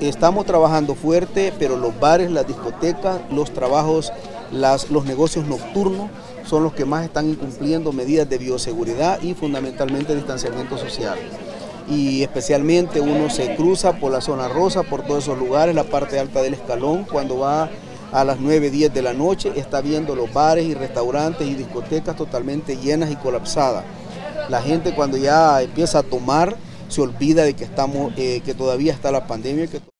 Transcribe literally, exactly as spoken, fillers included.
Estamos trabajando fuerte, pero los bares, las discotecas, los trabajos, las, los negocios nocturnos son los que más están incumpliendo medidas de bioseguridad y fundamentalmente distanciamiento social. Y especialmente uno se cruza por la zona rosa, por todos esos lugares, la parte alta del escalón, cuando va a las nueve, diez de la noche, está viendo los bares y restaurantes y discotecas totalmente llenas y colapsadas. La gente cuando ya empieza a tomar, se olvida de que, estamos, eh, que todavía está la pandemia. Que